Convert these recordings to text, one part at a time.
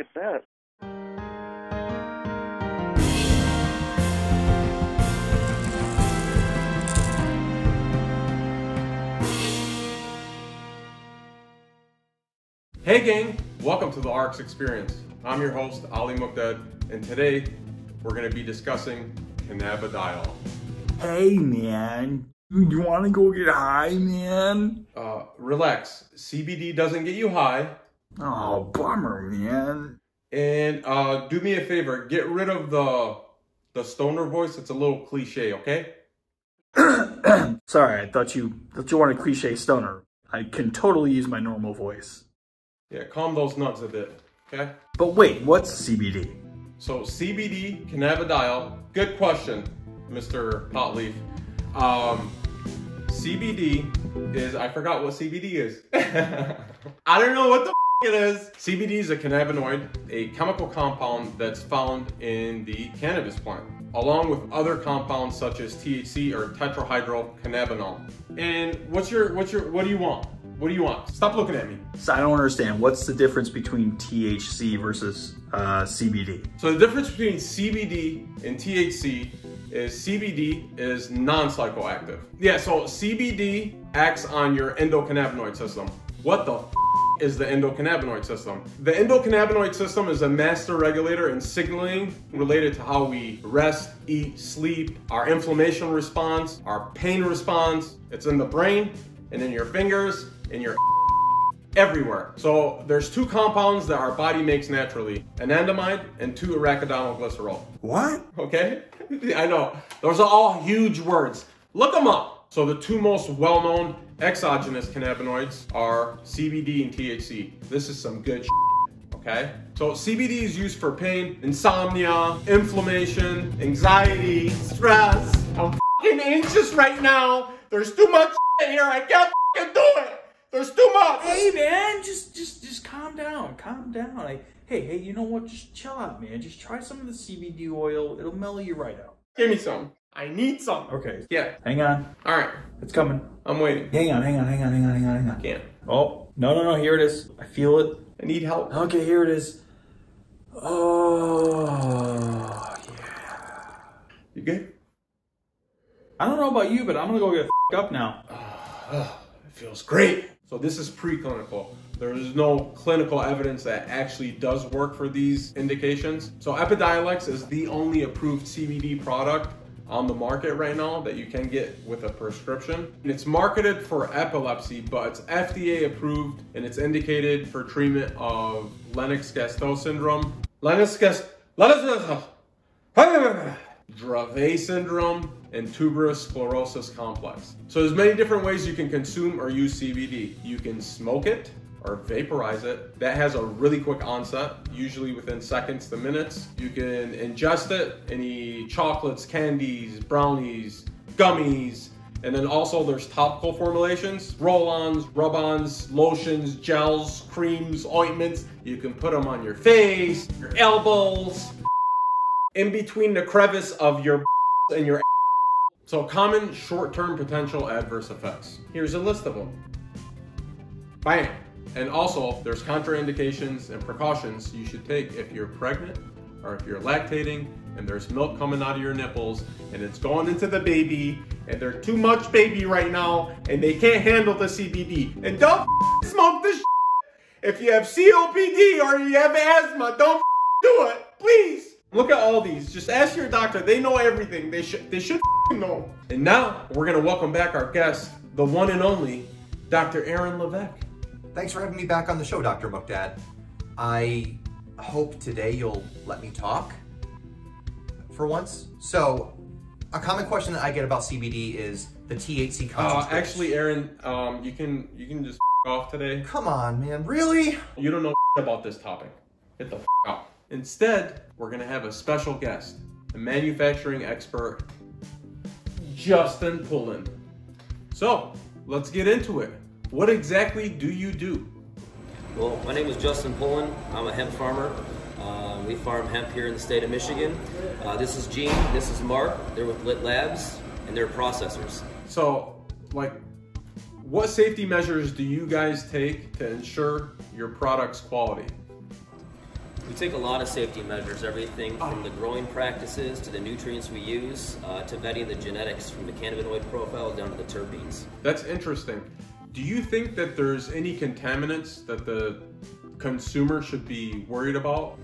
at that. Hey gang, welcome to The Rx Experience. I'm your host, Ali Moukdad, and today we're going to be discussing cannabidiol. Hey man, you want to go get high, man? Relax, CBD doesn't get you high. Oh, bummer, man. And do me a favor, get rid of the stoner voice. It's a little cliche, okay? Sorry, I thought you wanted a cliche stoner. I can totally use my normal voice. Yeah, calm those nuts a bit, okay? But wait, what's CBD? So CBD, cannabidiol, good question, Mr. Potleaf. CBD is, I forgot what CBD is. I don't know what the f it is. CBD is a cannabinoid, a chemical compound that's found in the cannabis plant, along with other compounds such as THC or tetrahydrocannabinol. And what do you want? What do you want? Stop looking at me. So I don't understand. What's the difference between THC versus CBD? So the difference between CBD and THC is CBD is non-psychoactive. Yeah, so CBD acts on your endocannabinoid system. What the f is the endocannabinoid system? The endocannabinoid system is a master regulator in signaling related to how we rest, eat, sleep, our inflammation response, our pain response. It's in the brain and in your fingers, in your everywhere. So there's two compounds that our body makes naturally, anandamide and 2-arachidonylglycerol. What? Okay, I know, those are all huge words. Look them up. So the two most well-known exogenous cannabinoids are CBD and THC. This is some good shit, okay? So CBD is used for pain, insomnia, inflammation, anxiety, stress. I'm f***ing anxious right now. There's too much here. I can't f***ing do it. There's too much. Hey man, just calm down, calm down. Like, hey, you know what? Just chill out, man. Just try some of the CBD oil. It'll mellow you right out. Give me some. I need some. Okay. Yeah. Hang on. All right. It's coming. I'm waiting. Hang on. I can't. Oh, no. Here it is. I feel it. I need help. Okay, here it is. Oh, yeah. You good? I don't know about you, but I'm gonna go get up now. It feels great. So this is preclinical. There is no clinical evidence that actually does work for these indications. So Epidiolex is the only approved CBD product on the market right now that you can get with a prescription. And it's marketed for epilepsy, but it's FDA approved and it's indicated for treatment of Lennox-Gastaut syndrome, Dravet syndrome, and tuberous sclerosis complex. So there's many different ways you can consume or use CBD. You can smoke it or vaporize it. That has a really quick onset, usually within seconds to minutes. You can ingest it, any chocolates, candies, brownies, gummies, and then also there's topical formulations, roll-ons, rub-ons, lotions, gels, creams, ointments. You can put them on your face, your elbows, in between the crevice of your and your. So common short-term potential adverse effects. Here's a list of them. Bam! And also, there's contraindications and precautions you should take if you're pregnant or if you're lactating and there's milk coming out of your nipples and it's going into the baby and they're too much baby right now and they can't handle the CBD. And don't smoke this. If you have COPD or you have asthma, don't do it, please. Look at all these. Just ask your doctor. They know everything. They should know. And now we're gonna welcome back our guest, the one and only Dr. Aaron Levesque. Thanks for having me back on the show, Dr. Moukdad. I hope today you'll let me talk for once. So, a common question that I get about CBD is the THC concentration. Actually, Aaron, you can just off today. Come on, man. Really? You don't know about this topic. Get the f out. Instead, we're gonna have a special guest, a manufacturing expert, Justin Pullin. So, let's get into it. What exactly do you do? Well, my name is Justin Pullin. I'm a hemp farmer. We farm hemp here in the state of Michigan. This is Gene, this is Mark. They're with Lit Labs, and they're processors. So, like, what safety measures do you guys take to ensure your product's quality? We take a lot of safety measures, everything from the growing practices to the nutrients we use, to vetting the genetics from the cannabinoid profile down to the terpenes. That's interesting. Do you think that there's any contaminants that the consumer should be worried about?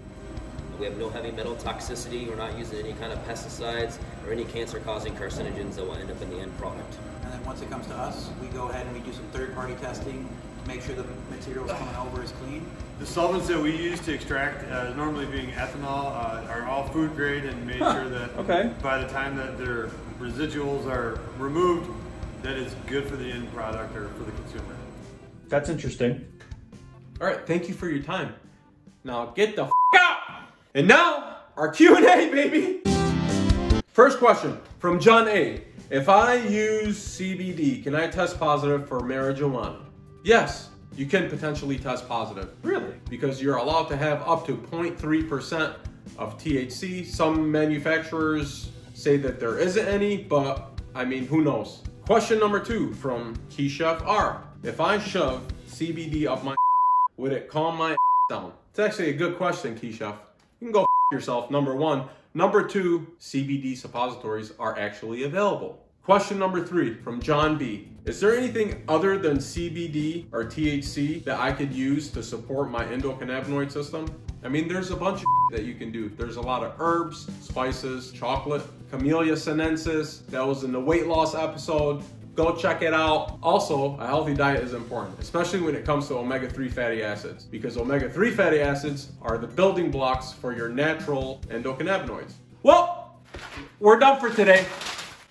We have no heavy metal toxicity. We're not using any kind of pesticides or any cancer-causing carcinogens that will end up in the end product. And then once it comes to us, we go ahead and we do some third-party testing to make sure the materials coming over is clean. The solvents that we use to extract, normally being ethanol, are all food grade and made sure that by the time that their residuals are removed, that it's good for the end product or for the consumer. That's interesting. All right, thank you for your time. Now get the f out! And now, our Q&A, baby! First question, from John A. If I use CBD, can I test positive for marijuana? Yes, you can potentially test positive. Really? Because you're allowed to have up to 0.3% of THC. Some manufacturers say that there isn't any, but I mean, who knows? Question number two, from Keychef R. If I shove CBD up my would it calm my down? It's actually a good question, Keychef. You can go yourself, number one. Number two, CBD suppositories are actually available. Question number three, from John B. Is there anything other than CBD or THC that I could use to support my endocannabinoid system? I mean, there's a bunch of that you can do. There's a lot of herbs, spices, chocolate, camellia sinensis. That was in the weight loss episode. Go check it out. Also, a healthy diet is important, especially when it comes to omega-3 fatty acids, because omega-3 fatty acids are the building blocks for your natural endocannabinoids. Well, we're done for today.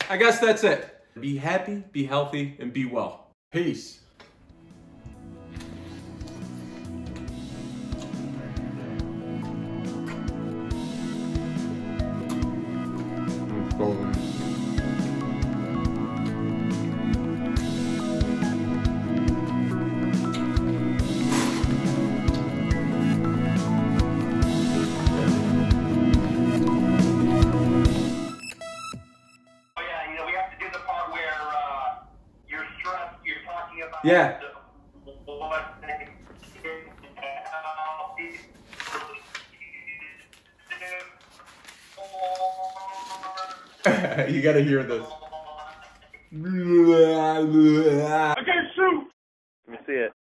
I guess that's it. Be happy, be healthy, and be well. Peace. Yeah. You gotta hear this. Okay, shoot. Let me see it.